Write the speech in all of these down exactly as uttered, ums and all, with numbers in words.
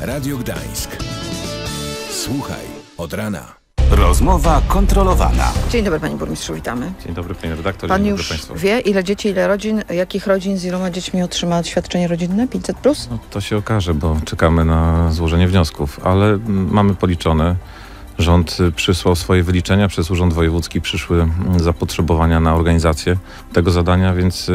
Radio Gdańsk. Słuchaj od rana. Rozmowa kontrolowana. Dzień dobry, panie burmistrzu, witamy. Dzień dobry, panie redaktorze. Pan już państwu. Wie, ile dzieci, ile rodzin, jakich rodzin z iloma dziećmi otrzyma świadczenie rodzinne pięćset plus? No, to się okaże, bo czekamy na złożenie wniosków, ale mamy policzone. Rząd przysłał swoje wyliczenia, przez Urząd Wojewódzki przyszły zapotrzebowania na organizację tego zadania, więc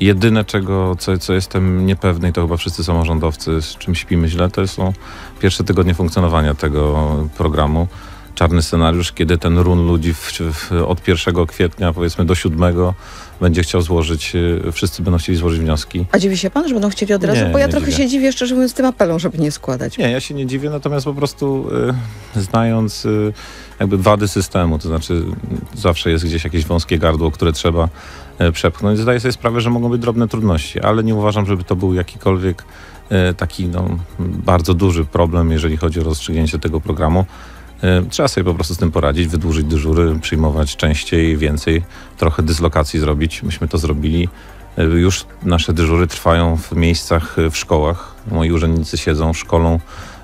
jedyne, czego, co, co jestem niepewny, i to chyba wszyscy samorządowcy, z czym śpimy źle, to są pierwsze tygodnie funkcjonowania tego programu. Czarny scenariusz, kiedy ten run ludzi w, w, od pierwszego kwietnia, powiedzmy, do siódmego będzie chciał złożyć, wszyscy będą chcieli złożyć wnioski. A dziwi się pan, że będą chcieli od razu? Nie, bo ja trochę dziwię. się dziwię, szczerze mówiąc, tym apelom, żeby nie składać. Nie, ja się nie dziwię, natomiast po prostu y, znając y, jakby wady systemu, to znaczy zawsze jest gdzieś jakieś wąskie gardło, które trzeba y, przepchnąć. Zdaję sobie sprawę, że mogą być drobne trudności, ale nie uważam, żeby to był jakikolwiek y, taki no, bardzo duży problem, jeżeli chodzi o rozstrzygnięcie tego programu. Trzeba sobie po prostu z tym poradzić, wydłużyć dyżury, przyjmować częściej, więcej, trochę dyslokacji zrobić. Myśmy to zrobili. Już nasze dyżury trwają w miejscach, w szkołach. Moi urzędnicy siedzą, szkolą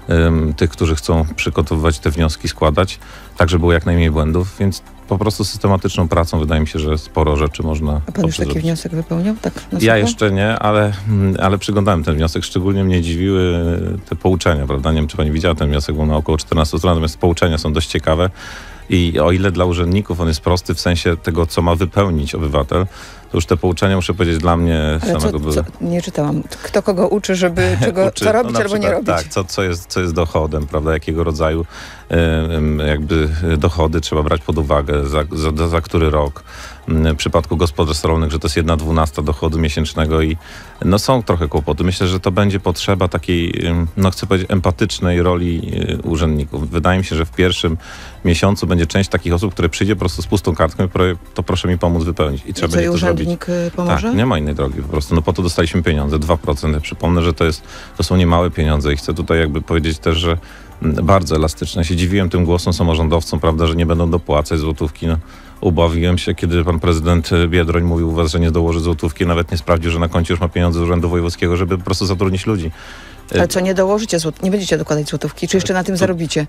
um, tych, którzy chcą przygotowywać te wnioski, składać, tak żeby było jak najmniej błędów, więc po prostu systematyczną pracą wydaje mi się, że sporo rzeczy można. A pan już taki zrobić. Wniosek wypełniał? Tak, ja jeszcze nie, ale, ale przyglądałem ten wniosek. Szczególnie mnie dziwiły te pouczenia, prawda? Nie wiem, czy pani widziała ten wniosek, był na około czternastu stron, natomiast pouczenia są dość ciekawe. I o ile dla urzędników on jest prosty w sensie tego, co ma wypełnić obywatel, to już te pouczenia, muszę powiedzieć, dla mnie ale samego... Co, co, nie czytałam. Kto kogo uczy, żeby czego, uczy, co robić no albo nie robić. Tak, co, co, jest, co jest dochodem, prawda? Jakiego rodzaju y, jakby dochody trzeba brać pod uwagę, za, za, za który rok. W przypadku gospodarstw rolnych, że to jest jedna dwunasta dochodu miesięcznego i no są trochę kłopoty. Myślę, że to będzie potrzeba takiej, no chcę powiedzieć, empatycznej roli urzędników. Wydaje mi się, że w pierwszym miesiącu będzie część takich osób, które przyjdzie po prostu z pustą kartką i to proszę mi pomóc wypełnić. I, I trzeba będzie to zrobić. Urzędnik pomoże? Tak, nie ma innej drogi po prostu. No po to dostaliśmy pieniądze, dwa procent. Przypomnę, że to, jest, to są niemałe pieniądze i chcę tutaj jakby powiedzieć też, że bardzo elastyczne. Się dziwiłem tym głosom samorządowcom, prawda, że nie będą dopłacać złotówki. No, ubawiłem się, kiedy pan prezydent Biedroń mówił u was, że nie dołoży złotówki, nawet nie sprawdził, że na koncie już ma pieniądze z Urzędu Wojewódzkiego, żeby po prostu zatrudnić ludzi. Ale co, nie dołożycie złotówki? Nie będziecie dokładać złotówki? Czy jeszcze na tym to... zarobicie?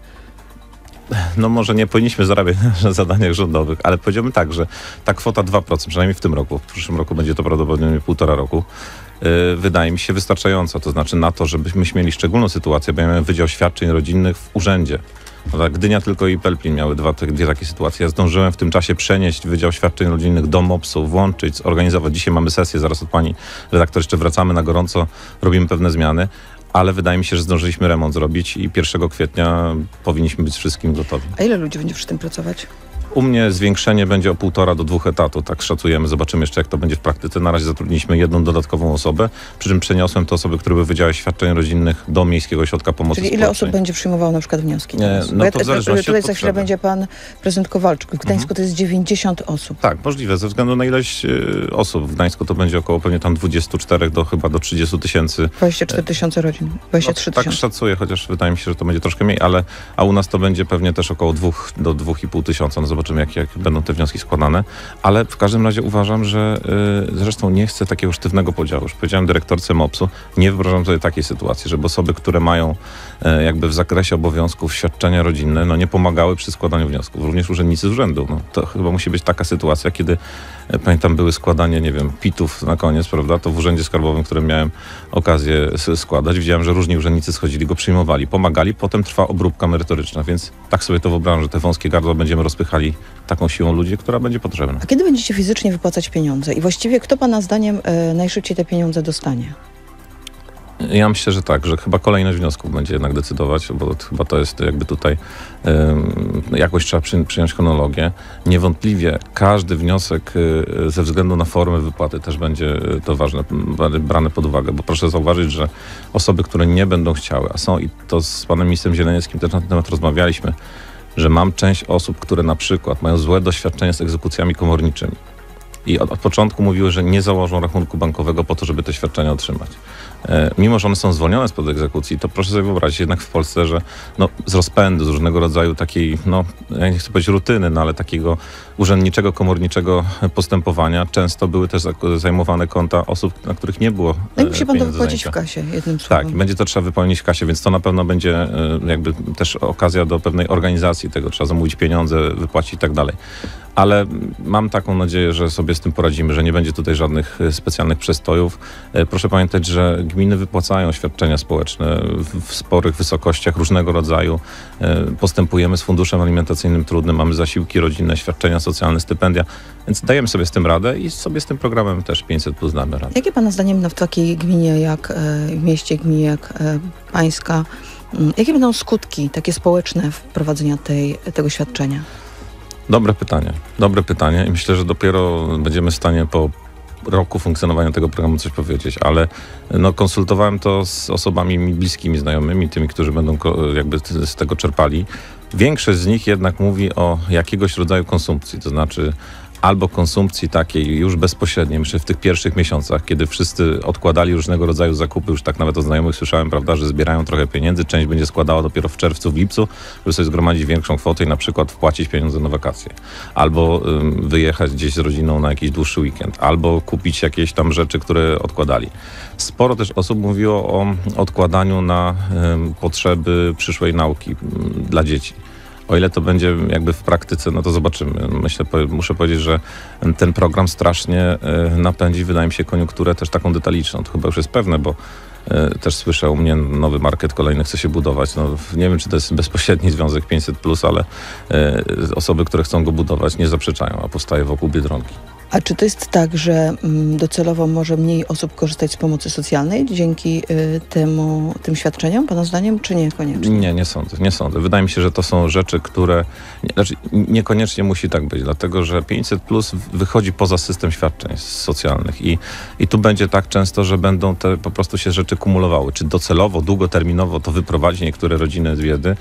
No może nie powinniśmy zarabiać na zadaniach rządowych, ale powiedziałbym tak, że ta kwota dwa procent, przynajmniej w tym roku, w przyszłym roku będzie to prawdopodobnie półtora roku, wydaje mi się wystarczająca. To znaczy na to, żebyśmy mieli szczególną sytuację, bo ja miałem Wydział Świadczeń Rodzinnych w urzędzie. Gdynia tylko i Pelplin miały dwa, dwie takie sytuacje. Ja zdążyłem w tym czasie przenieść Wydział Świadczeń Rodzinnych do mopsu, włączyć, zorganizować. Dzisiaj mamy sesję, zaraz od pani redaktor jeszcze wracamy na gorąco, robimy pewne zmiany. Ale wydaje mi się, że zdążyliśmy remont zrobić i pierwszego kwietnia powinniśmy być wszystkim gotowi. A ile ludzi będzie przy tym pracować? U mnie zwiększenie będzie o półtora do dwóch etatu, tak szacujemy, zobaczymy jeszcze jak to będzie w praktyce. Na razie zatrudniliśmy jedną dodatkową osobę, przy czym przeniosłem te osoby, które były w Wydziale Świadczeń Rodzinnych do Miejskiego Ośrodka Pomocy Społecznej. Czyli ile osób będzie przyjmowało na przykład wnioski? Nie, no ja, to w zależności tutaj od za chwilę będzie pan prezydent Kowalczyk. W Gdańsku mhm. to jest dziewięćdziesiąt osób. Tak, możliwe, ze względu na ilość y, osób. W Gdańsku to będzie około pewnie tam dwudziestu czterech do chyba do trzydziestu tysięcy. dwadzieścia cztery tysiące rodzin, dwadzieścia trzy no, tak szacuję, chociaż wydaje mi się, że to będzie troszkę mniej, ale a u nas to będzie pewnie też około dwóch do dwóch i pół tysiąca. No, zobaczymy, jak, jak będą te wnioski składane, ale w każdym razie uważam, że y, zresztą nie chcę takiego sztywnego podziału. Już powiedziałem dyrektorce mopsu, nie wyobrażam sobie takiej sytuacji, żeby osoby, które mają y, jakby w zakresie obowiązków świadczenia rodzinne, no nie pomagały przy składaniu wniosków. Również urzędnicy z urzędu. No, to chyba musi być taka sytuacja, kiedy y, pamiętam, były składanie, nie wiem, pitów na koniec, prawda, to w Urzędzie Skarbowym, którym miałem okazję składać, widziałem, że różni urzędnicy schodzili, go przyjmowali, pomagali, potem trwa obróbka merytoryczna, więc tak sobie to wyobrażam, że te wąskie gardła będziemy rozpychali taką siłą ludzi, która będzie potrzebna. A kiedy będziecie fizycznie wypłacać pieniądze? I właściwie kto pana zdaniem y, najszybciej te pieniądze dostanie? Ja myślę, że tak, że chyba kolejność wniosków będzie jednak decydować, bo to, chyba to jest jakby tutaj y, jakoś trzeba przy, przyjąć chronologię. Niewątpliwie każdy wniosek y, ze względu na formę wypłaty też będzie to ważne, brane pod uwagę, bo proszę zauważyć, że osoby, które nie będą chciały, a są i to z panem ministrem Zielenieckim też na ten temat rozmawialiśmy, że mam część osób, które na przykład mają złe doświadczenia z egzekucjami komorniczymi i od, od początku mówiły, że nie założą rachunku bankowego po to, żeby te świadczenia otrzymać. mimo że one są zwolnione spod egzekucji, to proszę sobie wyobrazić jednak w Polsce, że no, z rozpędu, z różnego rodzaju takiej, no ja nie chcę powiedzieć rutyny, no ale takiego urzędniczego, komorniczego postępowania często były też zajmowane konta osób, na których nie było pieniędzy. No i musi pan to wypłacić w kasie, jednym słowem. Tak, i będzie to trzeba wypełnić w kasie, więc to na pewno będzie jakby też okazja do pewnej organizacji tego, trzeba zamówić pieniądze, wypłacić i tak dalej. Ale mam taką nadzieję, że sobie z tym poradzimy, że nie będzie tutaj żadnych specjalnych przestojów. Proszę pamiętać, że gminy wypłacają świadczenia społeczne w sporych wysokościach różnego rodzaju. Postępujemy z funduszem alimentacyjnym trudnym, mamy zasiłki rodzinne, świadczenia socjalne, stypendia, więc dajemy sobie z tym radę i sobie z tym programem też pięćset plus damy radę. Jakie pana zdaniem no, w takiej gminie jak w mieście, gminie jak pańska, jakie będą skutki takie społeczne wprowadzenia tej, tego świadczenia? Dobre pytanie, dobre pytanie i myślę, że dopiero będziemy w stanie po roku funkcjonowania tego programu coś powiedzieć, ale no, konsultowałem to z osobami mi bliskimi, znajomymi, tymi, którzy będą jakby z tego czerpali. Większość z nich jednak mówi o jakiegoś rodzaju konsumpcji, to znaczy albo konsumpcji takiej już bezpośredniej, myślę w tych pierwszych miesiącach, kiedy wszyscy odkładali różnego rodzaju zakupy, już tak nawet od znajomych słyszałem, prawda, że zbierają trochę pieniędzy, część będzie składała dopiero w czerwcu, w lipcu, żeby sobie zgromadzić większą kwotę i na przykład wpłacić pieniądze na wakacje. Albo ym, wyjechać gdzieś z rodziną na jakiś dłuższy weekend, albo kupić jakieś tam rzeczy, które odkładali. Sporo też osób mówiło o odkładaniu na ym, potrzeby przyszłej nauki ym, dla dzieci. O ile to będzie jakby w praktyce, no to zobaczymy. Myślę, muszę powiedzieć, że ten program strasznie napędzi, wydaje mi się, koniunkturę też taką detaliczną. To chyba już jest pewne, bo też słyszę u mnie nowy market kolejny chce się budować. No, nie wiem, czy to jest bezpośredni związek pięćset plus, ale osoby, które chcą go budować, nie zaprzeczają, a powstaje wokół Biedronki. A czy to jest tak, że docelowo może mniej osób korzystać z pomocy socjalnej dzięki temu, tym świadczeniom, pana zdaniem, czy niekoniecznie? Nie, nie sądzę, nie sądzę. Wydaje mi się, że to są rzeczy, które... Znaczy, niekoniecznie musi tak być, dlatego że pięćset plus wychodzi poza system świadczeń socjalnych i, i tu będzie tak często, że będą te po prostu się rzeczy kumulowały. Czy docelowo, długoterminowo to wyprowadzi niektóre rodziny z biedy?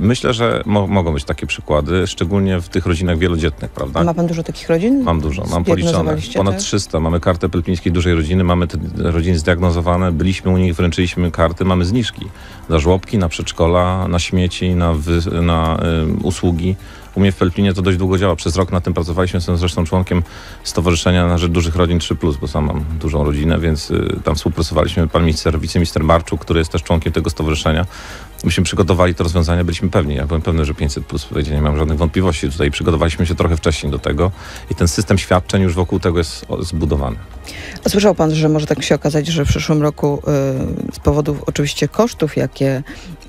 Myślę, że mo- mogą być takie przykłady, szczególnie w tych rodzinach wielodzietnych, prawda? Ma pan dużo takich rodzin? Mam dużo, mam policzone. Ponad tak? trzysta. Mamy kartę Pelpińskiej dużej rodziny, mamy te rodziny zdiagnozowane, byliśmy u nich, wręczyliśmy karty, mamy zniżki na żłobki, na przedszkola, na śmieci, na, wy- na y, usługi. U mnie w Pelplinie to dość długo działa. Przez rok na tym pracowaliśmy. Jestem zresztą członkiem stowarzyszenia na rzecz dużych rodzin trzy plus, bo sam mam dużą rodzinę, więc y, tam współpracowaliśmy. Pan minister, wiceminister Marczuk, który jest też członkiem tego stowarzyszenia. Myśmy przygotowali to rozwiązanie, byliśmy pewni. Ja byłem pewny, że pięćset plus wejdzie, nie mam żadnych wątpliwości. Tutaj przygotowaliśmy się trochę wcześniej do tego i ten system świadczeń już wokół tego jest zbudowany. A słyszał pan, że może tak się okazać, że w przyszłym roku y, z powodów oczywiście kosztów, jakie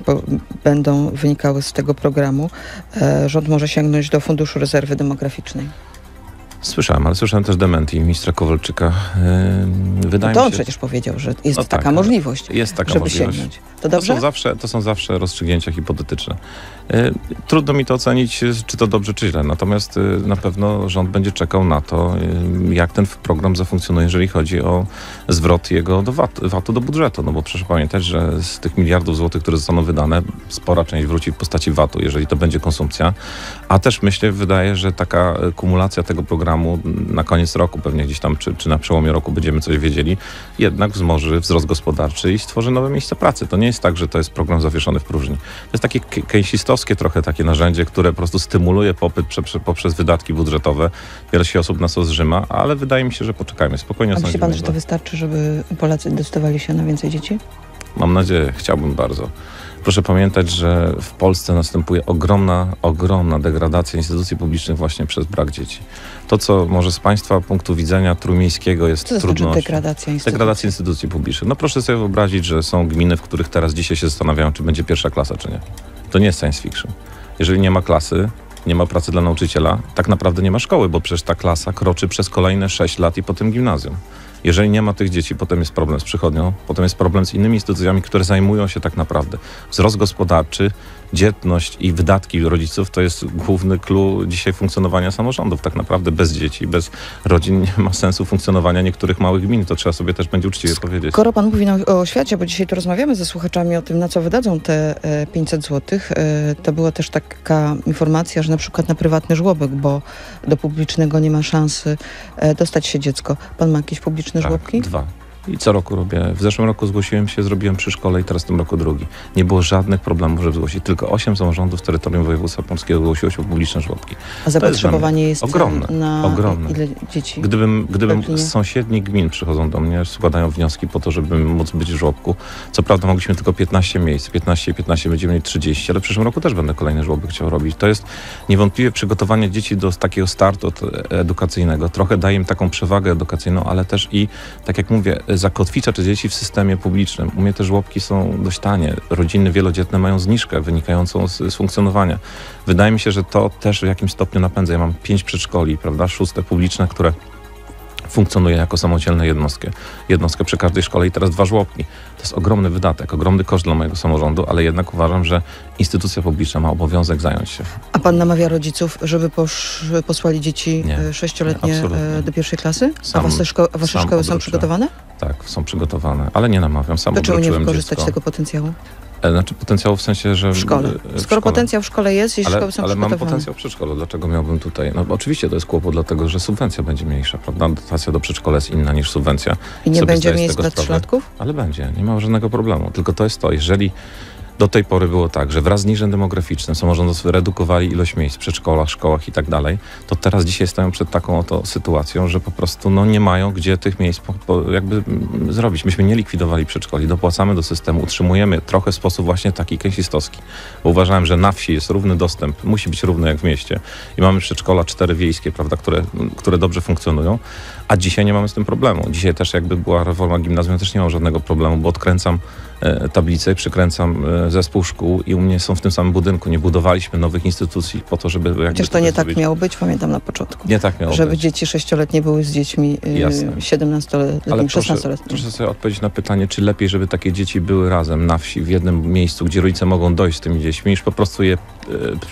po, będą wynikały z tego programu, y, rząd może sięgnąć do Funduszu Rezerwy Demograficznej? Słyszałem, ale słyszałem też dementi ministra Kowalczyka. Yy, wydaje no to on mi się... przecież powiedział, że jest no taka tak, możliwość, jest taka żeby możliwość. sięgnąć. To, dobrze? To, są zawsze, to są zawsze rozstrzygnięcia hipotetyczne. Yy, trudno mi to ocenić, czy to dobrze, czy źle. Natomiast yy, na pewno rząd będzie czekał na to, yy, jak ten program zafunkcjonuje, jeżeli chodzi o zwrot jego do V A T-u do budżetu. No bo proszę pamiętać, że z tych miliardów złotych, które zostaną wydane, spora część wróci w postaci V A T-u, jeżeli to będzie konsumpcja. A też myślę, wydaje, że taka kumulacja tego programu na koniec roku, pewnie gdzieś tam, czy, czy na przełomie roku będziemy coś wiedzieli, jednak wzmoży wzrost gospodarczy i stworzy nowe miejsca pracy. To nie jest tak, że to jest program zawieszony w próżni. To jest takie keynesistowskie trochę takie narzędzie, które po prostu stymuluje popyt prze, prze, poprzez wydatki budżetowe. Wiele się osób nas ozrzyma, ale wydaje mi się, że poczekajmy. Spokojnie. A myśli pan, że to wystarczy, żeby Polacy decydowali się na więcej dzieci? Mam nadzieję, chciałbym bardzo. Proszę pamiętać, że w Polsce następuje ogromna, ogromna degradacja instytucji publicznych właśnie przez brak dzieci. To, co może z państwa punktu widzenia trójmiejskiego jest trudność. Co to znaczy degradacja instytucji? Degradacja instytucji publicznych. No proszę sobie wyobrazić, że są gminy, w których teraz dzisiaj się zastanawiają, czy będzie pierwsza klasa, czy nie. To nie jest science fiction. Jeżeli nie ma klasy, nie ma pracy dla nauczyciela, tak naprawdę nie ma szkoły, bo przecież ta klasa kroczy przez kolejne sześć lat i potem gimnazjum. Jeżeli nie ma tych dzieci, potem jest problem z przychodnią, potem jest problem z innymi instytucjami, które zajmują się tak naprawdę. Wzrost gospodarczy, dzietność i wydatki rodziców to jest główny clou dzisiaj funkcjonowania samorządów. Tak naprawdę bez dzieci, bez rodzin nie ma sensu funkcjonowania niektórych małych gmin. To trzeba sobie też będzie uczciwie powiedzieć. Skoro pan mówi o oświacie, bo dzisiaj tu rozmawiamy ze słuchaczami o tym, na co wydadzą te pięćset złotych, to była też taka informacja, że na przykład na prywatny żłobek, bo do publicznego nie ma szansy dostać się dziecko. Pan ma jakieś publiczne żłobki? Tak, dwa. i co roku robię. W zeszłym roku zgłosiłem się, zrobiłem przy szkole i teraz w tym roku drugi. Nie było żadnych problemów, żeby zgłosić. Tylko osiem samorządów z terytorium województwa polskiego zgłosiło się w publiczne żłobki. A zapotrzebowanie jest, jest ogromne. Na ogromne. Ile dzieci? Gdybym, gdybym z sąsiednich gmin przychodzą do mnie, składają wnioski po to, żeby móc być w żłobku. Co prawda mogliśmy tylko piętnaście miejsc, piętnaście i piętnaście, będziemy mieli trzydzieści, ale w przyszłym roku też będę kolejny żłobek chciał robić. To jest niewątpliwie przygotowanie dzieci do takiego startu edukacyjnego. Trochę daje im taką przewagę edukacyjną, ale też i, tak jak mówię, zakotwicza czy dzieci w systemie publicznym. U mnie te żłobki są dość tanie. Rodziny wielodzietne mają zniżkę wynikającą z, z funkcjonowania. Wydaje mi się, że to też w jakimś stopniu napędza. Ja mam pięć przedszkoli, prawda, szóste publiczne, które funkcjonuje jako samodzielne jednostki. Jednostkę przy każdej szkole i teraz dwa żłobki. To jest ogromny wydatek, ogromny koszt dla mojego samorządu, ale jednak uważam, że instytucja publiczna ma obowiązek zająć się. A pan namawia rodziców, żeby posz, posłali dzieci nie, sześcioletnie nie, do pierwszej klasy? Sam, a wasze, szko a wasze szkoły są przygotowane? Tak, są przygotowane, ale nie namawiam. Sam obroczyłem dziecko. Dlaczego nie wykorzystać tego potencjału? Znaczy potencjał w sensie, że... W szkole. Skoro w szkole, potencjał w szkole jest, jeśli szkoły są przygotowane. Ale mam potencjał w przedszkolu, dlaczego miałbym tutaj? No bo oczywiście to jest kłopot, dlatego że subwencja będzie mniejsza, prawda? Dotacja do przedszkola jest inna niż subwencja. I nie będzie miejsc dla trzylatków? Ale będzie, nie ma żadnego problemu. Tylko to jest to, jeżeli... Do tej pory było tak, że wraz z niżem demograficznym samorządowcy redukowali ilość miejsc w przedszkolach, szkołach i tak dalej, to teraz dzisiaj stoją przed taką oto sytuacją, że po prostu no, nie mają gdzie tych miejsc po, po, jakby zrobić. Myśmy nie likwidowali przedszkoli, dopłacamy do systemu, utrzymujemy trochę w sposób właśnie taki keynesistowski. Bo uważałem, że na wsi jest równy dostęp, musi być równy jak w mieście i mamy przedszkola cztery wiejskie, prawda, które, które dobrze funkcjonują, a dzisiaj nie mamy z tym problemu. Dzisiaj też jakby była reforma gimnazjum, ja też nie mam żadnego problemu, bo odkręcam tablicę, przykręcam zespół szkół i u mnie są w tym samym budynku. Nie budowaliśmy nowych instytucji po to, żeby... Przecież to nie tak miało być, pamiętam na początku. Nie tak miało być. Żeby dzieci sześcioletnie były z dziećmi siedemnastoletnimi, szesnastoletnimi. Proszę sobie odpowiedzieć na pytanie, czy lepiej, żeby takie dzieci były razem na wsi, w jednym miejscu, gdzie rodzice mogą dojść z tymi dziećmi, niż po prostu je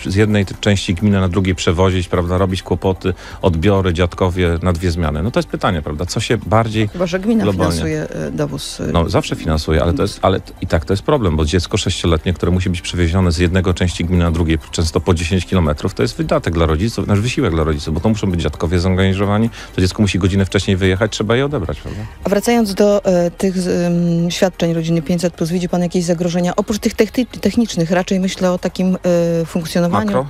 z jednej części gminy na drugiej przewozić, prawda, robić kłopoty, odbiory, dziadkowie na dwie zmiany. No to jest pytanie, prawda, co się bardziej... Chyba, że gmina globalnie finansuje dowóz. No zawsze finansuje, ale to jest... Ale i tak to jest problem, bo dziecko sześcioletnie, które musi być przewiezione z jednego części gminy na drugiej, często po dziesięć kilometrów, to jest wydatek dla rodziców, nasz wysiłek dla rodziców, bo to muszą być dziadkowie zorganizowani, to dziecko musi godzinę wcześniej wyjechać, trzeba je odebrać, prawda? A wracając do e, tych e, świadczeń rodziny pięćset plus, widzi pan jakieś zagrożenia? Oprócz tych technicznych, raczej myślę o takim e, funkcjonowaniu. Makro?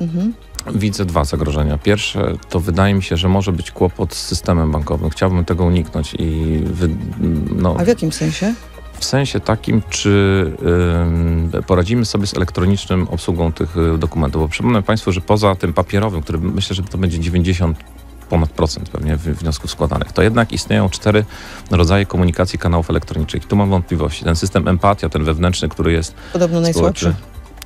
Mhm. Widzę dwa zagrożenia. Pierwsze, to wydaje mi się, że może być kłopot z systemem bankowym. Chciałbym tego uniknąć i... Wy, no. A w jakim sensie? W sensie takim, czy y, poradzimy sobie z elektronicznym obsługą tych dokumentów. Bo przypomnę Państwu, że poza tym papierowym, który myślę, że to będzie dziewięćdziesiąt ponad procent pewnie wniosków składanych, to jednak istnieją cztery rodzaje komunikacji kanałów elektronicznych. Tu mam wątpliwości. Ten system empatia, ten wewnętrzny, który jest... Podobno najsłabszy.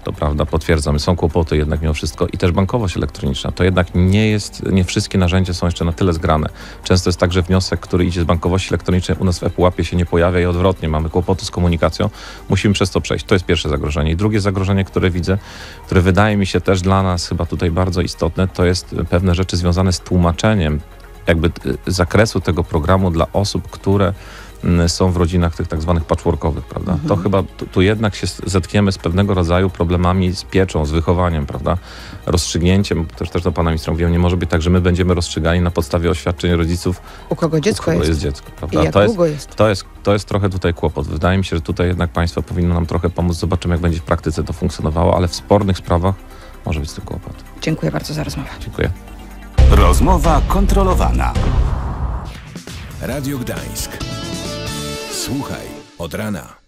To prawda, potwierdzam. Są kłopoty jednak mimo wszystko i też bankowość elektroniczna. To jednak nie jest, nie wszystkie narzędzia są jeszcze na tyle zgrane. Często jest tak, że wniosek, który idzie z bankowości elektronicznej u nas w ePUAP-ie się nie pojawia i odwrotnie, mamy kłopoty z komunikacją. Musimy przez to przejść. To jest pierwsze zagrożenie. I drugie zagrożenie, które widzę, które wydaje mi się też dla nas chyba tutaj bardzo istotne, to jest pewne rzeczy związane z tłumaczeniem jakby zakresu tego programu dla osób, które są w rodzinach tych tak zwanych patchworkowych, prawda? Mhm. To chyba tu, tu jednak się zetkniemy z pewnego rodzaju problemami z pieczą, z wychowaniem, prawda? Rozstrzygnięciem, też, też do pana ministra mówiłem, nie może być tak, że my będziemy rozstrzygali na podstawie oświadczeń rodziców, u kogo dziecko, u kogo jest. jest dziecko, prawda? I jak to długo jest, jest? To jest? To jest trochę tutaj kłopot. Wydaje mi się, że tutaj jednak państwo powinno nam trochę pomóc. Zobaczymy, jak będzie w praktyce to funkcjonowało, ale w spornych sprawach może być z tym kłopot. Dziękuję bardzo za rozmowę. Dziękuję. Rozmowa kontrolowana. Radio Gdańsk. Słuchaj od rana.